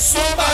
Suba!